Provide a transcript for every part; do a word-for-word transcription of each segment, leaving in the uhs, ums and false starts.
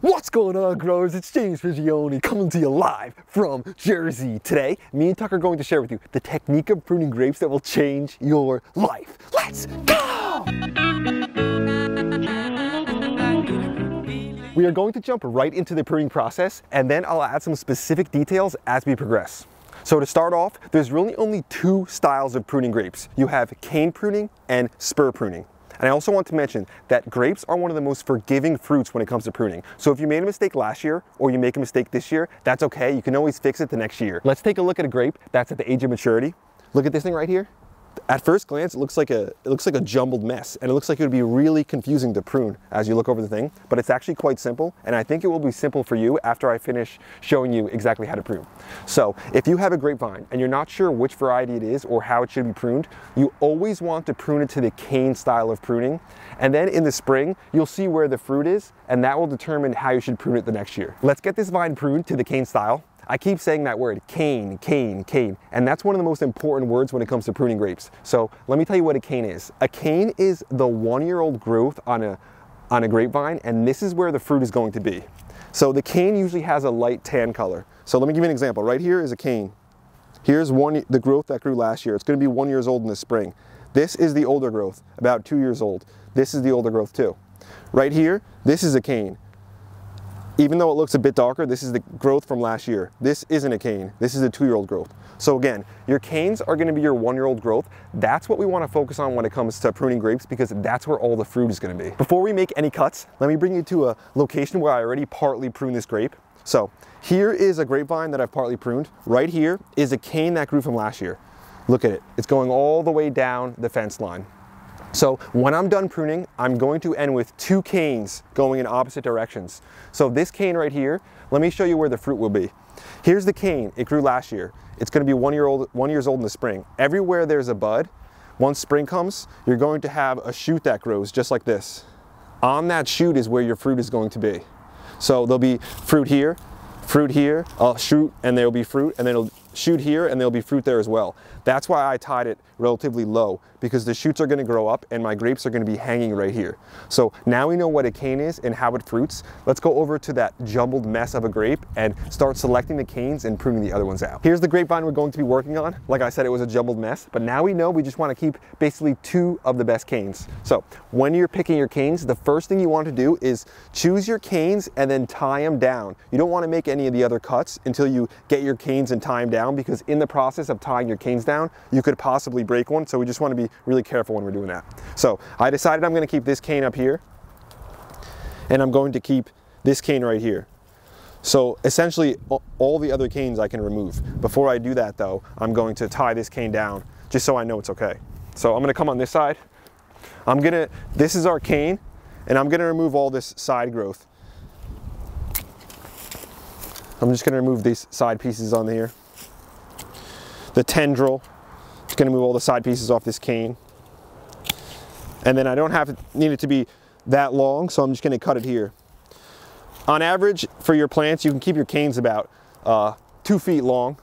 What's going on, growers? It's James Prigioni coming to you live from Jersey. Today, me and Tucker are going to share with you the technique of pruning grapes that will change your life. Let's go! We are going to jump right into the pruning process, and then I'll add some specific details as we progress. So to start off, there's really only two styles of pruning grapes. You have cane pruning and spur pruning. And I also want to mention that grapes are one of the most forgiving fruits when it comes to pruning. So if you made a mistake last year or you make a mistake this year, that's okay. You can always fix it the next year. Let's take a look at a grape that's at the age of maturity. Look at this thing right here. At first glance, it looks like a, it looks like a jumbled mess, and it looks like it would be really confusing to prune as you look over the thing, but it's actually quite simple, and I think it will be simple for you after I finish showing you exactly how to prune. So if you have a grapevine and you're not sure which variety it is or how it should be pruned, you always want to prune it to the cane style of pruning, and then in the spring, you'll see where the fruit is, and that will determine how you should prune it the next year. Let's get this vine pruned to the cane style. I keep saying that word, cane, cane, cane, and that's one of the most important words when it comes to pruning grapes. So let me tell you what a cane is. A cane is the one-year-old growth on a, on a grapevine, and this is where the fruit is going to be. So the cane usually has a light tan color. So let me give you an example. Right here is a cane. Here's one, the growth that grew last year. It's going to be one year old in the spring. This is the older growth, about two years old. This is the older growth too. Right here, this is a cane. Even though it looks a bit darker, this is the growth from last year. This isn't a cane, this is a two-year-old growth. So again, your canes are gonna be your one-year-old growth. That's what we wanna focus on when it comes to pruning grapes, because that's where all the fruit is gonna be. Before we make any cuts, let me bring you to a location where I already partly pruned this grape. So here is a grapevine that I've partly pruned. Right here is a cane that grew from last year. Look at it, it's going all the way down the fence line. So when I'm done pruning, I'm going to end with two canes going in opposite directions. So this cane right here, let me show you where the fruit will be. Here's the cane, it grew last year. It's gonna be one year old, one years old in the spring. Everywhere there's a bud, once spring comes, you're going to have a shoot that grows just like this. On that shoot is where your fruit is going to be. So there'll be fruit here, fruit here, I'll shoot and there'll be fruit, and then it'll shoot here and there'll be fruit there as well. That's why I tied it relatively low, because the shoots are gonna grow up and my grapes are gonna be hanging right here. So now we know what a cane is and how it fruits. Let's go over to that jumbled mess of a grape and start selecting the canes and pruning the other ones out. Here's the grapevine we're going to be working on. Like I said, it was a jumbled mess, but now we know we just wanna keep basically two of the best canes. So when you're picking your canes, the first thing you want to do is choose your canes and then tie them down. You don't wanna make any of the other cuts until you get your canes and tie them down, because in the process of tying your canes down, you could possibly break one. So we just want to be really careful when we're doing that. So I decided I'm going to keep this cane up here, and I'm going to keep this cane right here. So essentially all the other canes I can remove. Before I do that though, I'm going to tie this cane down just so I know it's okay. So I'm going to come on this side. I'm going to, this is our cane, and I'm going to remove all this side growth. I'm just going to remove these side pieces on here. The tendril, it's gonna move all the side pieces off this cane. And then I don't have to need it to be that long, so I'm just gonna cut it here. On average, for your plants, you can keep your canes about uh, two feet long,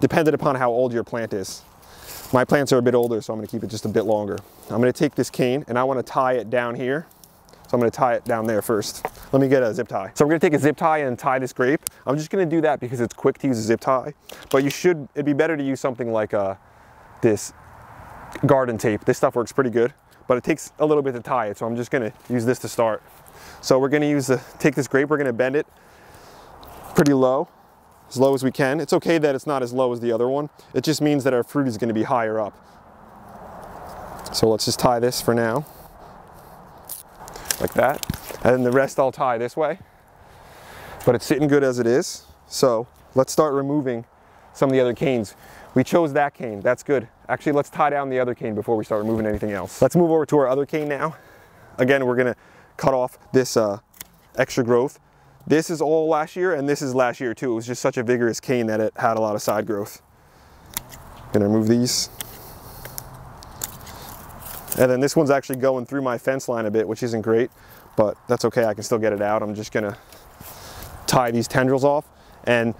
dependent upon how old your plant is. My plants are a bit older, so I'm gonna keep it just a bit longer. I'm gonna take this cane, and I wanna tie it down here. So I'm gonna tie it down there first. Let me get a zip tie. So we're gonna take a zip tie and tie this grape. I'm just gonna do that because it's quick to use a zip tie, but you should, it'd be better to use something like uh, this garden tape. This stuff works pretty good, but it takes a little bit to tie it. So I'm just gonna use this to start. So we're gonna use the, take this grape, we're gonna bend it pretty low, as low as we can. It's okay that it's not as low as the other one. It just means that our fruit is gonna be higher up. So let's just tie this for now. Like that, and then the rest I'll tie this way, but it's sitting good as it is. So let's start removing some of the other canes. We chose that cane, that's good. Actually, let's tie down the other cane before we start removing anything else. Let's move over to our other cane now. Again, we're gonna cut off this uh, extra growth. This is all last year, and this is last year too. It was just such a vigorous cane that it had a lot of side growth. Gonna remove these. And then this one's actually going through my fence line a bit, which isn't great, but that's okay, I can still get it out. I'm just gonna tie these tendrils off, and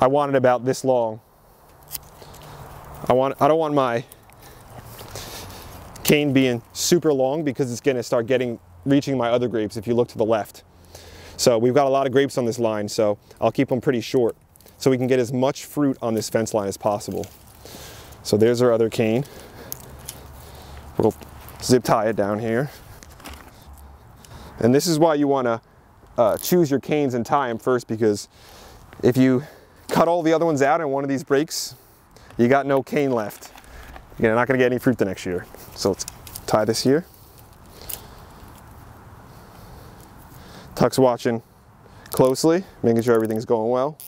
I want it about this long. I want, I don't want my cane being super long, because it's gonna start getting, reaching my other grapes if you look to the left. So we've got a lot of grapes on this line, so I'll keep them pretty short so we can get as much fruit on this fence line as possible. So there's our other cane. We'll zip tie it down here. And this is why you want to uh, choose your canes and tie them first, because if you cut all the other ones out in one of these breaks, you got no cane left. You're not going to get any fruit the next year. So let's tie this here. Tuck's watching closely, making sure everything's going well.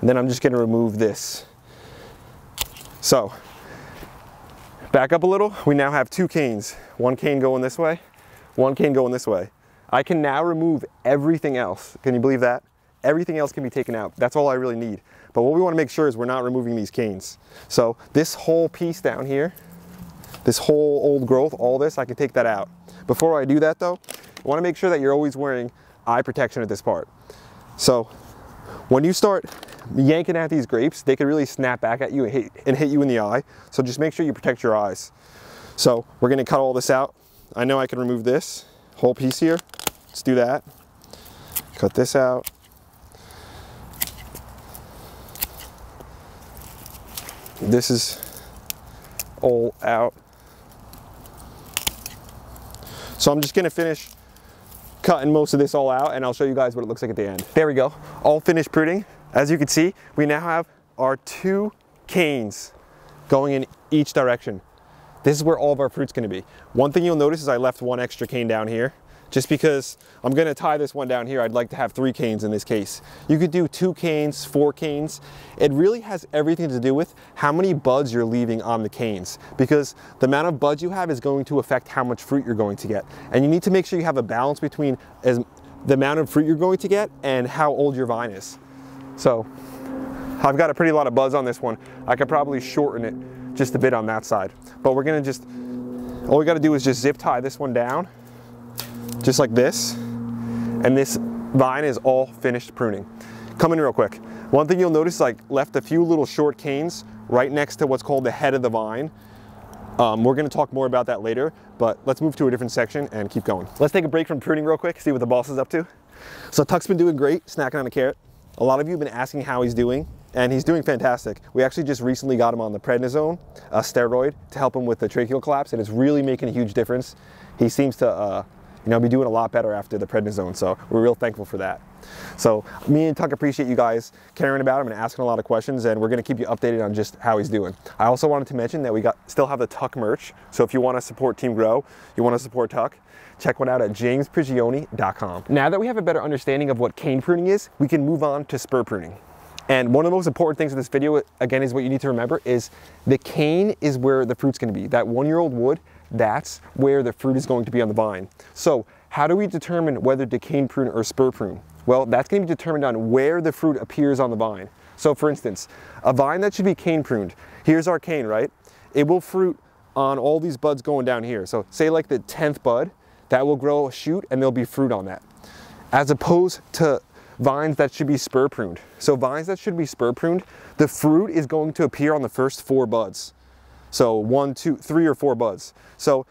And then I'm just going to remove this. So back up a little, we now have two canes. One cane going this way, one cane going this way. I can now remove everything else. Can you believe that? Everything else can be taken out. That's all I really need. But what we want to make sure is we're not removing these canes. So this whole piece down here, this whole old growth, all this, I can take that out. Before I do that though, I want to make sure that you're always wearing eye protection at this part. So when you start yanking at these grapes, they could really snap back at you and hit, and hit you in the eye. So just make sure you protect your eyes. So we're going to cut all this out. I know I can remove this whole piece here. Let's do that. Cut this out. This is all out. So I'm just going to finish cutting most of this all out, and I'll show you guys what it looks like at the end. There we go. All finished pruning. As you can see, we now have our two canes going in each direction. This is where all of our fruit's gonna be. One thing you'll notice is I left one extra cane down here, just because I'm gonna tie this one down here. I'd like to have three canes in this case. You could do two canes, four canes. It really has everything to do with how many buds you're leaving on the canes, because the amount of buds you have is going to affect how much fruit you're going to get. And you need to make sure you have a balance between as the amount of fruit you're going to get and how old your vine is. So I've got a pretty lot of buds on this one. I could probably shorten it just a bit on that side, but we're gonna just, all we gotta do is just zip tie this one down, just like this, and this vine is all finished pruning. Come in real quick. One thing you'll notice, like, left a few little short canes right next to what's called the head of the vine. Um, we're gonna talk more about that later, but let's move to a different section and keep going. Let's take a break from pruning real quick, see what the boss is up to. So Tuck's been doing great, snacking on a carrot. A lot of you have been asking how he's doing, and he's doing fantastic. We actually just recently got him on the prednisone, a steroid, to help him with the tracheal collapse, and it's really making a huge difference. He seems to uh, you know, be doing a lot better after the prednisone, so we're real thankful for that. So me and Tuck appreciate you guys caring about him and asking a lot of questions, and we're gonna keep you updated on just how he's doing. I also wanted to mention that we got still have the Tuck merch, so if you wanna support Team Grow, you wanna support Tuck, check one out at James Prigioni dot com. Now that we have a better understanding of what cane pruning is, we can move on to spur pruning. And one of the most important things in this video, again, is what you need to remember is the cane is where the fruit's gonna be. That one-year-old wood, that's where the fruit is going to be on the vine. So how do we determine whether to cane prune or spur prune? Well, that's gonna be determined on where the fruit appears on the vine. So for instance, a vine that should be cane pruned, here's our cane, right? It will fruit on all these buds going down here. So say like the tenth bud, that will grow a shoot and there'll be fruit on that. As opposed to vines that should be spur pruned. So vines that should be spur pruned, the fruit is going to appear on the first four buds. So one, two, three or four buds. So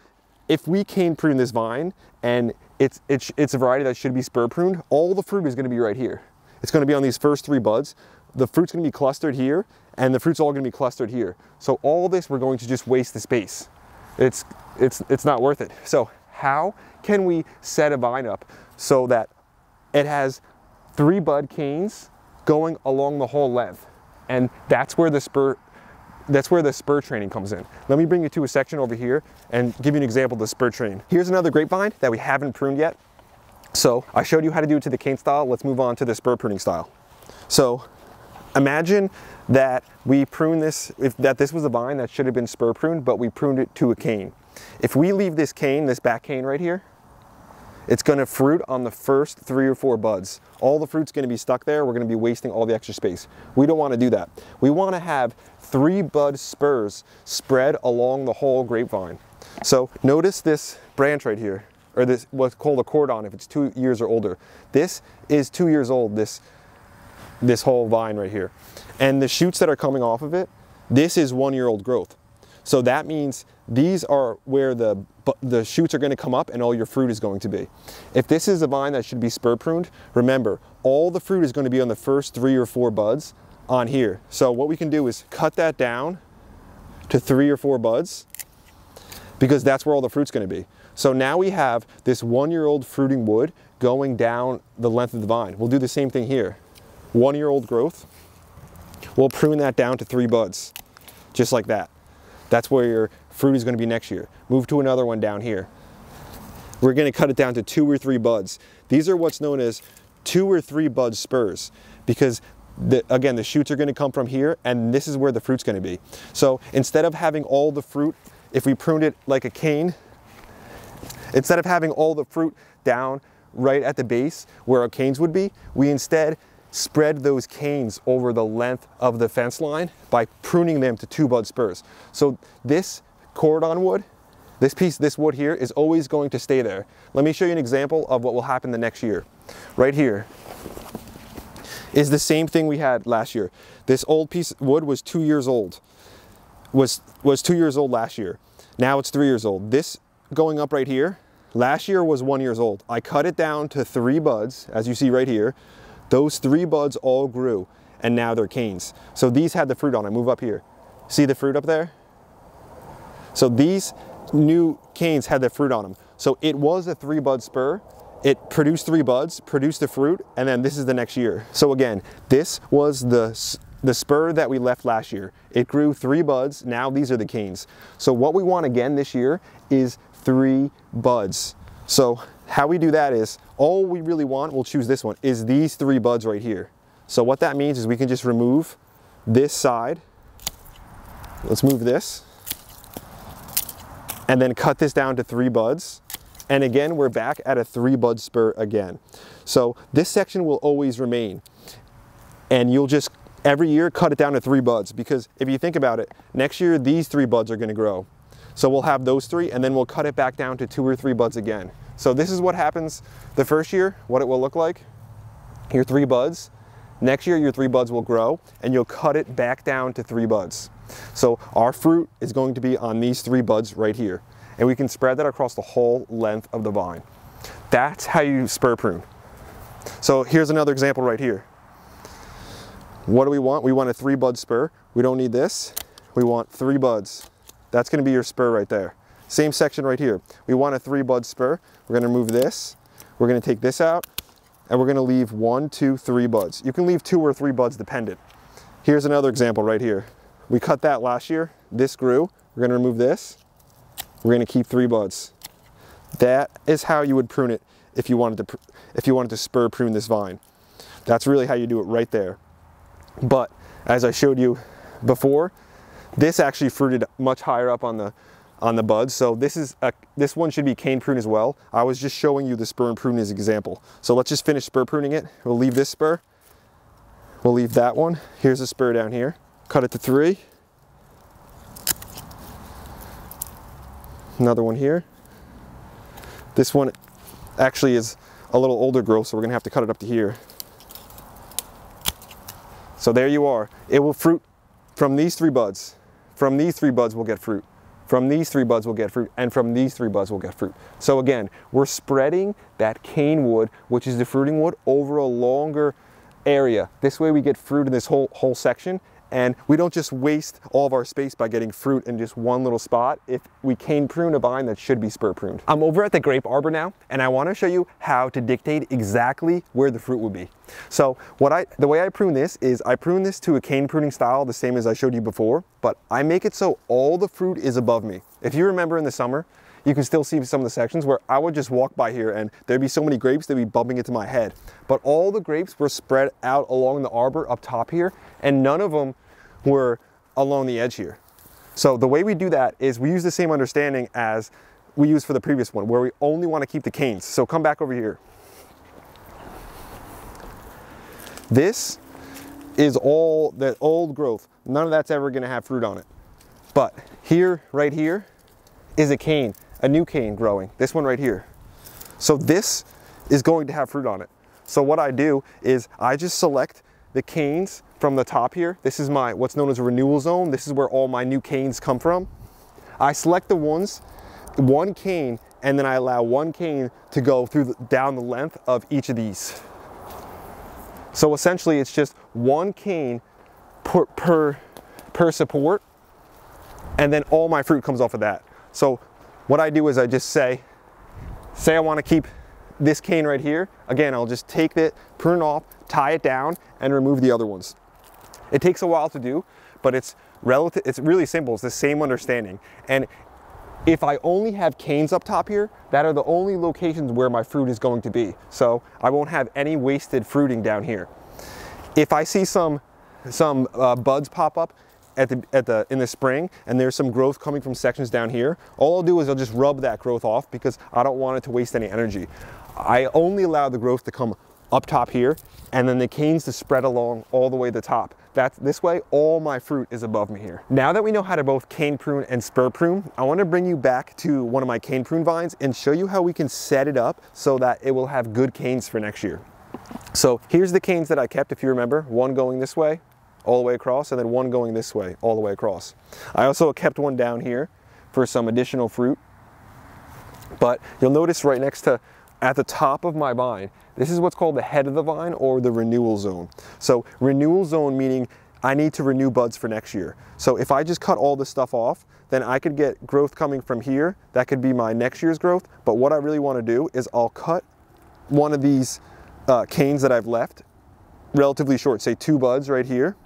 if we cane prune this vine and it's, it's, it's a variety that should be spur pruned, all the fruit is gonna be right here. It's gonna be on these first three buds. The fruit's gonna be clustered here and the fruit's all gonna be clustered here. So all this, we're going to just waste the space. It's, it's, it's not worth it. So how can we set a vine up so that it has three bud canes going along the whole length? And that's where the spur that's where the spur training comes in. Let me bring you to a section over here and give you an example of the spur train. Here's another grapevine that we haven't pruned yet. So I showed you how to do it to the cane style. Let's move on to the spur pruning style. So imagine that we prune this, if that this was a vine that should have been spur pruned, but we pruned it to a cane. If we leave this cane, this back cane right here, it's gonna fruit on the first three or four buds. All the fruit's gonna be stuck there. We're gonna be wasting all the extra space. We don't wanna do that. We wanna have three bud spurs spread along the whole grapevine. So notice this branch right here, or this what's called a cordon if it's two years or older. This is two years old, this, this whole vine right here. And the shoots that are coming off of it, this is one year old growth. So that means these are where the, the shoots are going to come up and all your fruit is going to be. If this is a vine that should be spur pruned, remember, all the fruit is going to be on the first three or four buds on here. So what we can do is cut that down to three or four buds, because that's where all the fruit's going to be. So now we have this one-year-old fruiting wood going down the length of the vine. We'll do the same thing here. One-year-old growth, we'll prune that down to three buds, just like that. That's where your fruit is going to be next year. Move to another one down here. We're going to cut it down to two or three buds. These are what's known as two or three bud spurs, because The, again, the shoots are going to come from here, and this is where the fruit's going to be. So instead of having all the fruit, if we pruned it like a cane, instead of having all the fruit down right at the base where our canes would be, we instead spread those canes over the length of the fence line by pruning them to two bud spurs. So this cordon wood, this piece, this wood here, is always going to stay there. Let me show you an example of what will happen the next year. Right here is the same thing we had last year. This old piece of wood was two years old, was, was two years old last year. Now it's three years old. This going up right here, last year was one years old. I cut it down to three buds, as you see right here. Those three buds all grew, and now they're canes. So these had the fruit on it. Move up here. See the fruit up there? So these new canes had the fruit on them. So it was a three bud spur. It produced three buds, produced the fruit, and then this is the next year. So again, this was the, the spur that we left last year. It grew three buds, now these are the canes. So what we want again this year is three buds. So how we do that is, all we really want, we'll choose this one, is these three buds right here. So what that means is we can just remove this side. Let's move this. And then cut this down to three buds. And again, we're back at a three bud spur again. So this section will always remain. And you'll just, every year, cut it down to three buds, because if you think about it, next year, these three buds are gonna grow. So we'll have those three, and then we'll cut it back down to two or three buds again. So this is what happens the first year, what it will look like. Your three buds. Next year, your three buds will grow, and you'll cut it back down to three buds. So our fruit is going to be on these three buds right here. And we can spread that across the whole length of the vine. That's how you spur prune. So here's another example right here. What do we want? We want a three bud spur. We don't need this. We want three buds. That's gonna be your spur right there. Same section right here. We want a three bud spur. We're gonna remove this. We're gonna take this out, and we're gonna leave one, two, three buds. You can leave two or three buds dependent. Here's another example right here. We cut that last year. This grew. We're gonna remove this. We're going to keep three buds. That is how you would prune it if you wanted to if you wanted to spur prune this vine. That's really how you do it right there. But as I showed you before, this actually fruited much higher up on the on the buds. So this is a, this one should be cane prune as well. I was just showing you the spur and prune as an example. So let's just finish spur pruning it. We'll leave this spur. We'll leave that one. Here's a spur down here. Cut it to three. Another one here. This one actually is a little older growth, so we're gonna have to cut it up to here. So there you are. It will fruit from these three buds. From these three buds we'll get fruit. From these three buds we'll get fruit, and from these three buds we'll get fruit. So again, we're spreading that cane wood, which is the fruiting wood, over a longer area. This way we get fruit in this whole whole section. And we don't just waste all of our space by getting fruit in just one little spot if we cane prune a vine that should be spur pruned. I'm over at the grape arbor now, and I want to show you how to dictate exactly where the fruit would be. So what I, the way I prune this is I prune this to a cane pruning style, the same as I showed you before, but I make it so all the fruit is above me. If you remember in the summer, you can still see some of the sections where I would just walk by here and there'd be so many grapes, they'd be bumping into my head. But all the grapes were spread out along the arbor up top here, and none of them were along the edge here. So the way we do that is we use the same understanding as we used for the previous one, where we only want to keep the canes. So come back over here. This is all the old growth. None of that's ever going to have fruit on it. But here, right here, is a cane. A new cane growing, this one right here. So this is going to have fruit on it. So what I do is I just select the canes from the top here. This is my what's known as a renewal zone. This is where all my new canes come from. I select the ones, one cane, and then I allow one cane to go through the, down the length of each of these. So essentially it's just one cane per, per, per support, and then all my fruit comes off of that. So what I do is I just say, say I want to keep this cane right here. Again, I'll just take it, prune it off, tie it down, and remove the other ones. It takes a while to do, but it's relative, it's really simple. It's the same understanding. And if I only have canes up top here, that are the only locations where my fruit is going to be. So I won't have any wasted fruiting down here. If I see some, some uh, buds pop up at the, at the, in the spring, and there's some growth coming from sections down here, all I'll do is I'll just rub that growth off because I don't want it to waste any energy. I only allow the growth to come up top here, and then the canes to spread along all the way to the top. That's, this way, all my fruit is above me here. Now that we know how to both cane prune and spur prune, I want to bring you back to one of my cane prune vines and show you how we can set it up so that it will have good canes for next year. So here's the canes that I kept, if you remember, one going this way, all the way across, and then one going this way, all the way across. I also kept one down here for some additional fruit, but you'll notice right next to, at the top of my vine, this is what's called the head of the vine, or the renewal zone. So renewal zone meaning I need to renew buds for next year. So if I just cut all this stuff off, then I could get growth coming from here. That could be my next year's growth. But what I really want to do is I'll cut one of these uh, canes that I've left relatively short, say two buds right here.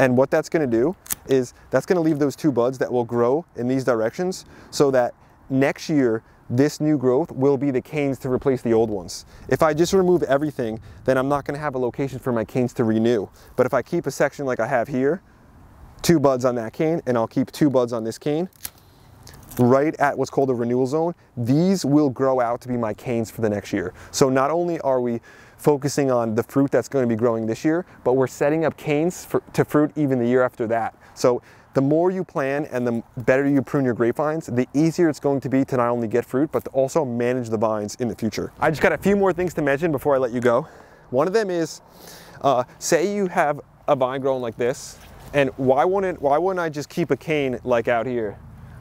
And what that's going to do is that's going to leave those two buds that will grow in these directions so that next year this new growth will be the canes to replace the old ones. If I just remove everything, then I'm not going to have a location for my canes to renew. But if I keep a section like I have here, two buds on that cane, and I'll keep two buds on this cane, right at what's called a renewal zone, these will grow out to be my canes for the next year. So not only are we focusing on the fruit that's going to be growing this year, but we're setting up canes for, to fruit even the year after that. So the more you plan and the better you prune your grapevines, the easier it's going to be to not only get fruit, but to also manage the vines in the future. I just got a few more things to mention before I let you go. One of them is, uh, say you have a vine growing like this, and why wouldn't, why wouldn't I just keep a cane like out here?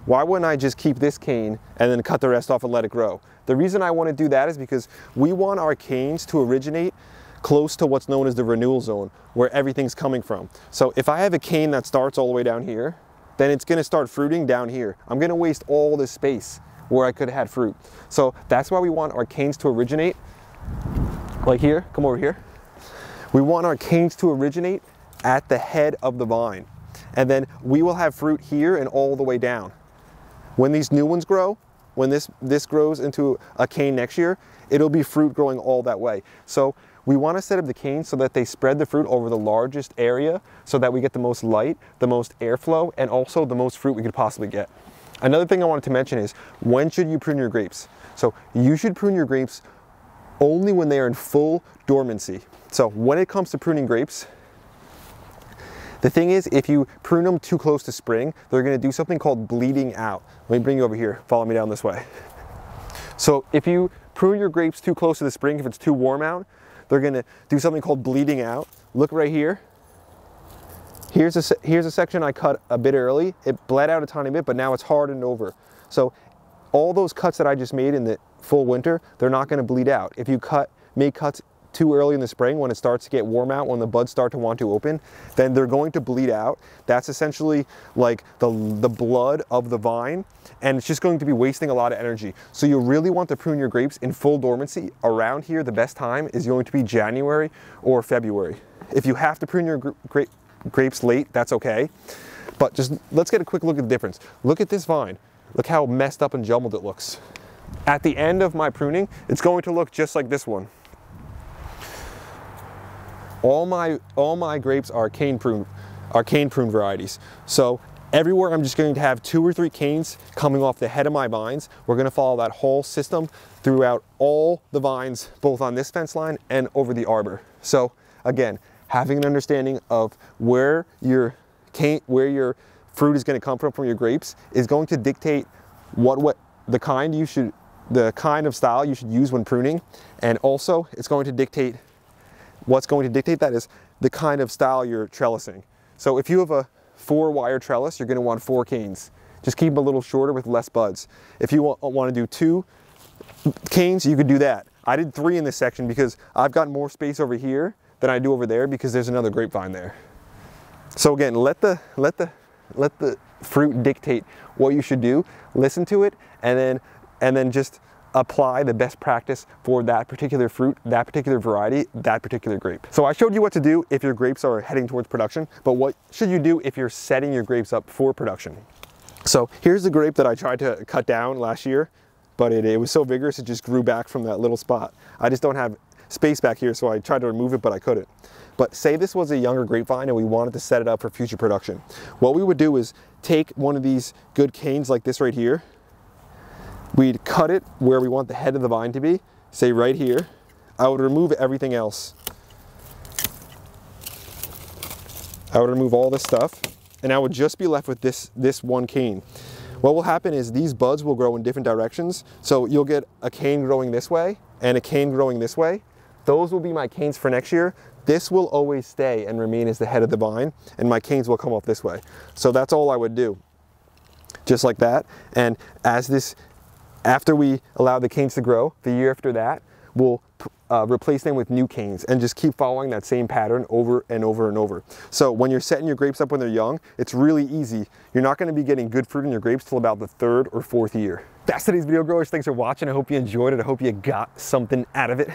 Why wouldn't I just keep this cane and then cut the rest off and let it grow? The reason I want to do that is because we want our canes to originate close to what's known as the renewal zone, where everything's coming from. So if I have a cane that starts all the way down here, then it's going to start fruiting down here. I'm going to waste all this space where I could have had fruit. So that's why we want our canes to originate like here. Come over here. We want our canes to originate at the head of the vine, and then we will have fruit here and all the way down. When these new ones grow, when this this grows into a cane next year, it'll be fruit growing all that way. So we want to set up the canes so that they spread the fruit over the largest area so that we get the most light, the most airflow, and also the most fruit we could possibly get. Another thing I wanted to mention is, when should you prune your grapes? So you should prune your grapes only when they are in full dormancy. So when it comes to pruning grapes, the thing is, if you prune them too close to spring, they're going to do something called bleeding out. Let me bring you over here. Follow me down this way. So if you prune your grapes too close to the spring, if it's too warm out, they're going to do something called bleeding out. Look right here. Here's a, here's a section I cut a bit early. It bled out a tiny bit, but now it's hardened over. So all those cuts that I just made in the full winter, they're not going to bleed out. If you cut, make cuts too early in the spring when it starts to get warm out, when the buds start to want to open, then they're going to bleed out. That's essentially like the, the blood of the vine, and it's just going to be wasting a lot of energy. So you really want to prune your grapes in full dormancy. Around here, the best time is going to be January or February. If you have to prune your gra gra grapes late, that's okay. But just let's get a quick look at the difference. Look at this vine. Look how messed up and jumbled it looks. At the end of my pruning, it's going to look just like this one. All my, all my grapes are cane prune, are cane prune varieties. So everywhere I'm just going to have two or three canes coming off the head of my vines. We're going to follow that whole system throughout all the vines, both on this fence line and over the arbor. So again, having an understanding of where your cane, where your fruit is going to come from from your grapes is going to dictate what, what the kind you should, the kind of style you should use when pruning, and also it's going to dictate what's going to dictate that is the kind of style you're trellising. So if you have a four wire trellis, you're going to want four canes. Just keep them a little shorter with less buds. If you want, want to do two canes, you could do that. I did three in this section because I've got more space over here than I do over there because there's another grapevine there. So again, let the, let the, let the fruit dictate what you should do. Listen to it, and then, and then just apply the best practice for that particular fruit, that particular variety, that particular grape. So I showed you what to do if your grapes are heading towards production, but what should you do if you're setting your grapes up for production? So here's the grape that I tried to cut down last year, but it, it was so vigorous it just grew back from that little spot. I just don't have space back here, so I tried to remove it, but I couldn't. But say this was a younger grapevine and we wanted to set it up for future production. What we would do is take one of these good canes like this right here. We'd cut it where we want the head of the vine to be, say right here. I would remove everything else. I would remove all this stuff, and I would just be left with this, this one cane. What will happen is these buds will grow in different directions, so you'll get a cane growing this way and a cane growing this way. Those will be my canes for next year. This will always stay and remain as the head of the vine, and my canes will come off this way. So that's all I would do, just like that. And as this, after we allow the canes to grow, the year after that, we'll uh, replace them with new canes and just keep following that same pattern over and over and over. So when you're setting your grapes up when they're young, it's really easy. You're not going to be getting good fruit in your grapes till about the third or fourth year. That's today's video, growers. Thanks for watching. I hope you enjoyed it. I hope you got something out of it.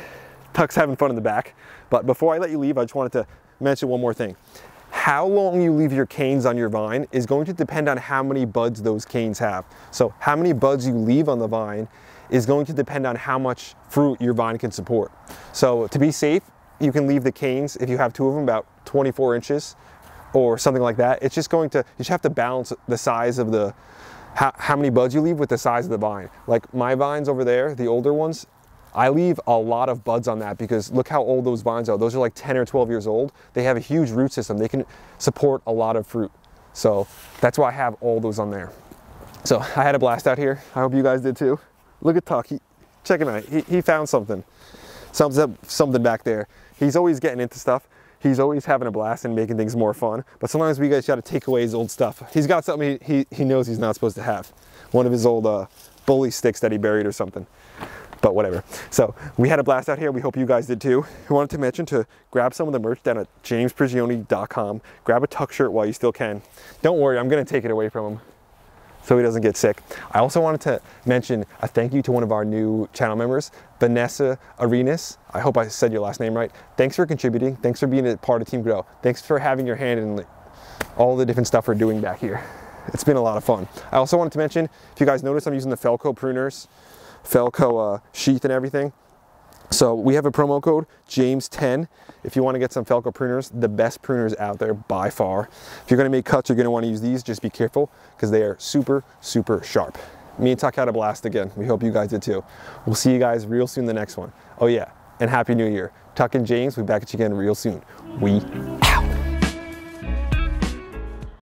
Tuck's having fun in the back. But before I let you leave, I just wanted to mention one more thing. How long you leave your canes on your vine is going to depend on how many buds those canes have. So how many buds you leave on the vine is going to depend on how much fruit your vine can support. So to be safe, you can leave the canes, if you have two of them, about twenty-four inches or something like that. It's just going to, you just have to balance the size of the, how, how many buds you leave with the size of the vine. Like my vines over there, the older ones, I leave a lot of buds on that because look how old those vines are. Those are like ten or twelve years old. They have a huge root system. They can support a lot of fruit. So that's why I have all those on there. So I had a blast out here. I hope you guys did too. Look at Tuck, he, check him out. He, he found something. Sums up something back there. He's always getting into stuff. He's always having a blast and making things more fun. But sometimes we guys gotta take away his old stuff. He's got something he, he, he knows he's not supposed to have. One of his old uh, bully sticks that he buried or something. But whatever. So we had a blast out here. We hope you guys did too. We wanted to mention to grab some of the merch down at James Prigioni dot com. Grab a Tuck shirt while you still can. Don't worry, I'm going to take it away from him so he doesn't get sick. I also wanted to mention a thank you to one of our new channel members, Vanessa Arenas. I hope I said your last name right. Thanks for contributing. Thanks for being a part of Team Grow. Thanks for having your hand in all the different stuff we're doing back here. It's been a lot of fun. I also wanted to mention, if you guys notice, I'm using the Felco pruners. Felco uh, sheath and everything. So we have a promo code, James ten, if you want to get some Felco pruners, the best pruners out there by far. If you're going to make cuts, you're going to want to use these. Just be careful because they are super, super sharp. Me and Tuck had a blast again. We hope you guys did too. We'll see you guys real soon in the next one. Oh yeah, and Happy New Year. Tuck and James, we'll be back at you again real soon. We